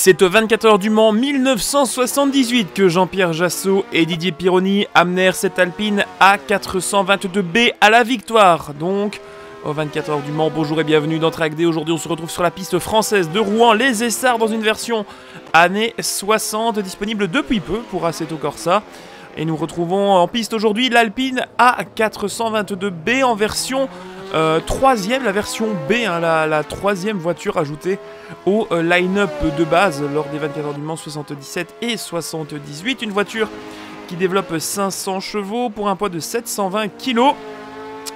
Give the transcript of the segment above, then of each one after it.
C'est au 24h du Mans 1978 que Jean-Pierre Jassot et Didier Pironi amenèrent cette Alpine A442B à la victoire. Donc, au 24h du Mans, bonjour et bienvenue dans TrackDay. Aujourd'hui, on se retrouve sur la piste française de Rouen-les-Essarts dans une version années 60, disponible depuis peu pour Assetto Corsa. Et nous retrouvons en piste aujourd'hui l'Alpine A422B en version troisième, la version B, hein, la troisième voiture ajoutée au line-up de base lors des 24 heures du Mans 77 et 78. Une voiture qui développe 500 chevaux pour un poids de 720 kg.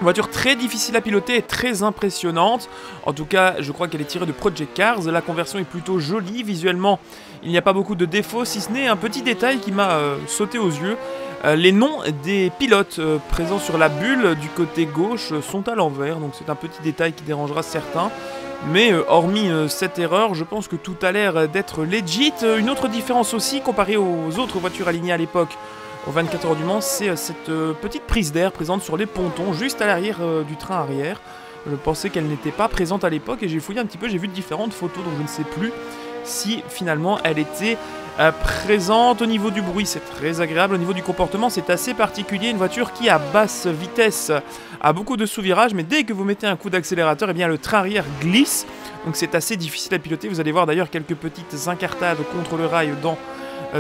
Voiture très difficile à piloter et très impressionnante. En tout cas, je crois qu'elle est tirée de Project Cars. La conversion est plutôt jolie. Visuellement, il n'y a pas beaucoup de défauts, si ce n'est un petit détail qui m'a sauté aux yeux. Les noms des pilotes présents sur la bulle du côté gauche sont à l'envers. Donc c'est un petit détail qui dérangera certains. Mais hormis cette erreur, je pense que tout a l'air d'être legit. Une autre différence aussi, comparée aux autres voitures alignées à l'époque, au 24 heures du Mans, c'est cette petite prise d'air présente sur les pontons, juste à l'arrière du train arrière. Je pensais qu'elle n'était pas présente à l'époque et j'ai fouillé un petit peu, j'ai vu différentes photos, donc je ne sais plus si finalement elle était présente. Au niveau du bruit, c'est très agréable. Au niveau du comportement, c'est assez particulier. Une voiture qui, à basse vitesse, a beaucoup de sous-virages, mais dès que vous mettez un coup d'accélérateur, eh bien le train arrière glisse. Donc c'est assez difficile à piloter. Vous allez voir d'ailleurs quelques petites incartades contre le rail dans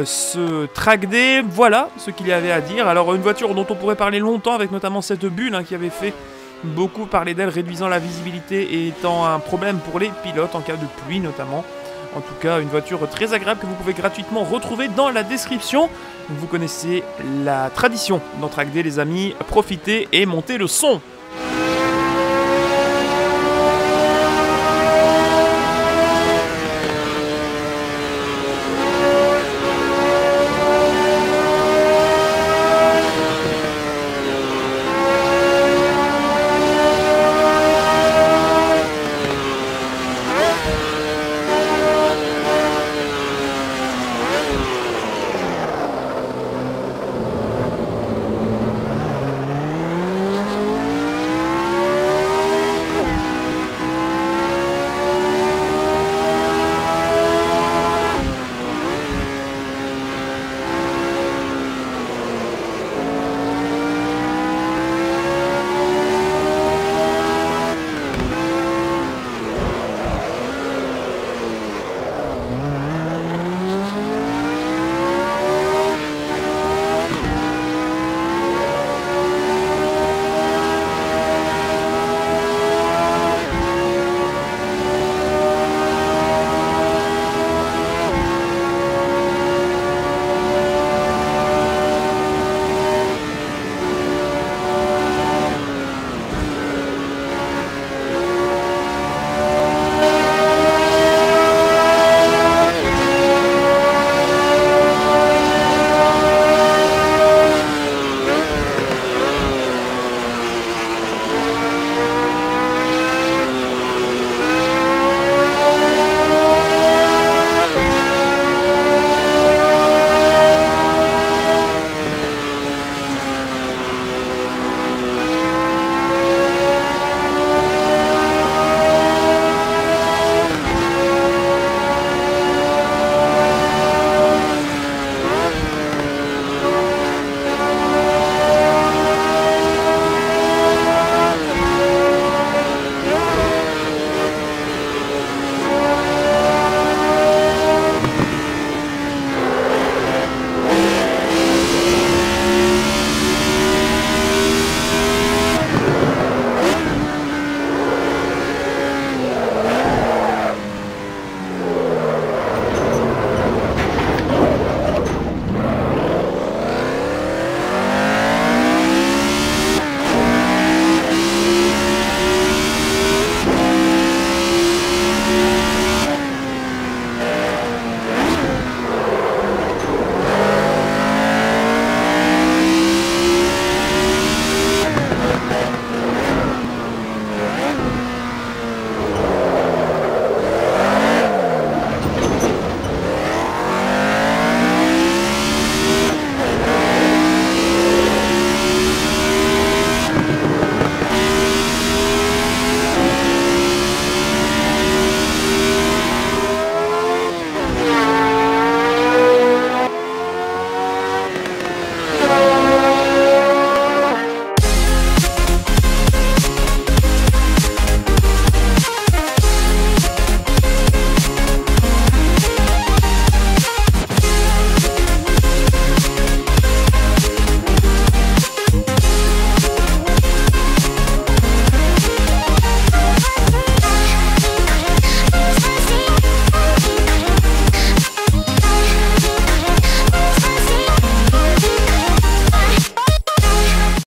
ce TrackDay. Voilà ce qu'il y avait à dire. Alors, une voiture dont on pourrait parler longtemps, avec notamment cette bulle qui avait fait beaucoup parler d'elle, réduisant la visibilité et étant un problème pour les pilotes en cas de pluie notamment. En tout cas, une voiture très agréable que vous pouvez gratuitement retrouver dans la description. Vous connaissez la tradition dans TrackDay, les amis. Profitez et montez le son.